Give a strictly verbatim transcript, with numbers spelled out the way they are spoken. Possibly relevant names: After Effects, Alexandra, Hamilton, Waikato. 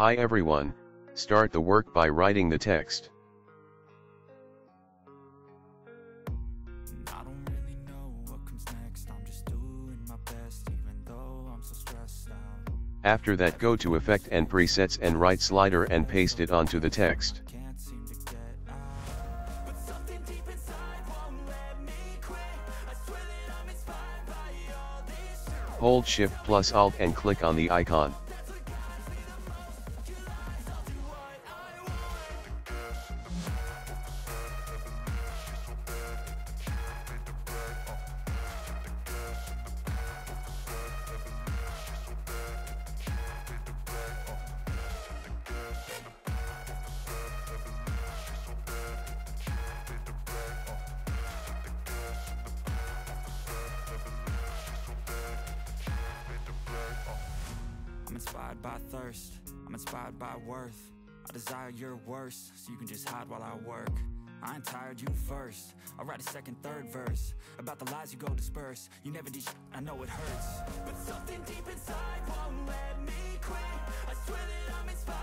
Hi everyone, start the work by writing the text. I don't really know what comes next, I'm just doing my best even though I'm so stressed out. After that, go to Effect and Presets and right slider and paste it onto the text. Hold Shift plus Alt and click on the icon. I'm inspired by thirst, I'm inspired by worth. I desire your worst, so you can just hide while I work. I ain't tired, you first. I'll write a second, third verse about the lies you go disperse. You never did, I know it hurts, but something deep inside won't let me quit. I swear that I'm inspired.